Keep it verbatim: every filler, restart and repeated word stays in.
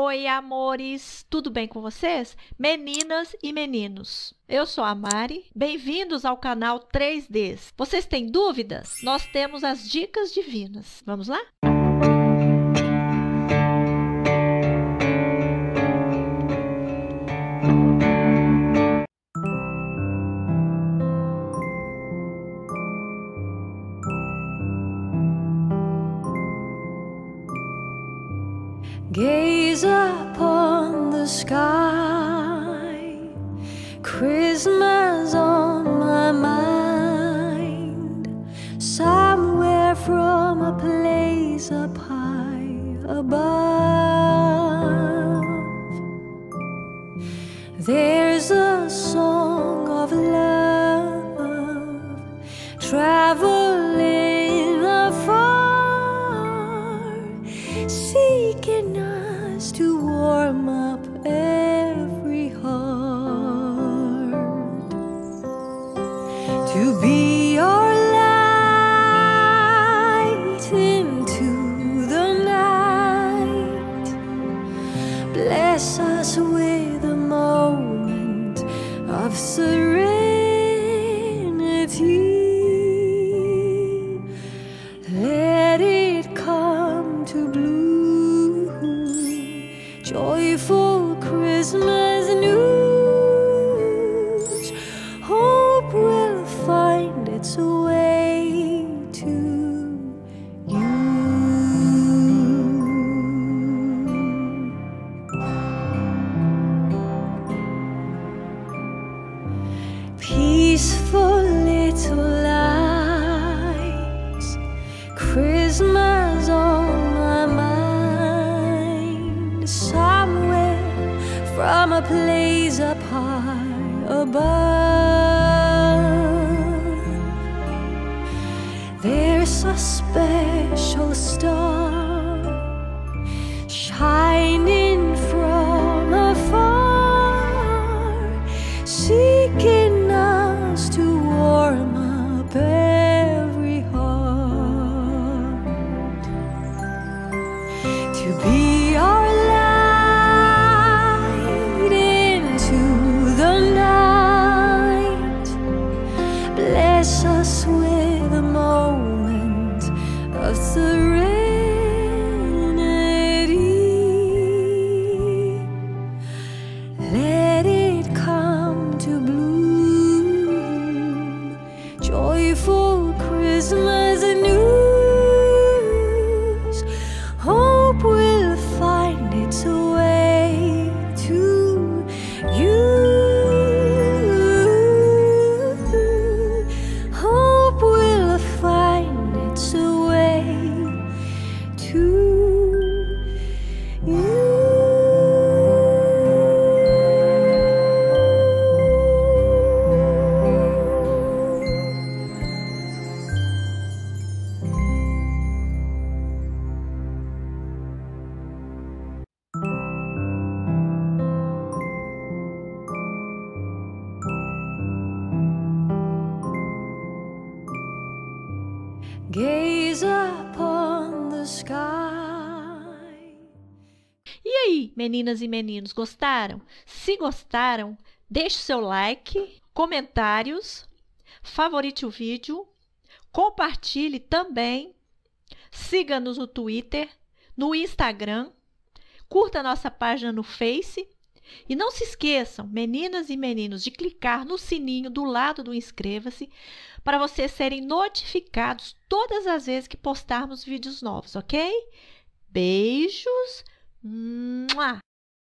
Oi, amores! Tudo bem com vocês? Meninas e meninos, eu sou a Mari. Bem-vindos ao canal três D. Vocês têm dúvidas? Nós temos as dicas divinas. Vamos lá? Gaze upon the sky, Christmas on my mind, somewhere from a place up high above. There's a song of love, traveling afar, seeking us to warm up every heart, to be your light into the night. Bless us with a moment of serenity. Let it come to bloom. Joyful Christmas news, hope will find its way to you. Peaceful little lights, Christmas on my mind. From a place up high above, there's a special star shining from afar, seeking us to warm up every heart, to be our us with a moment of serenity. Let it come to bloom. Joyful Christmas news. Hope will find its way to you. Gaze upon the sky. E aí, meninas e meninos, gostaram? Se gostaram, deixe seu like, comentários, favorite o vídeo, compartilhe também, siga-nos no Twitter, no Instagram, curta nossa página no Face e não se esqueçam, meninas e meninos, de clicar no sininho do lado do inscreva-se para vocês serem notificados todas as vezes que postarmos vídeos novos, ok? Beijos! Mua!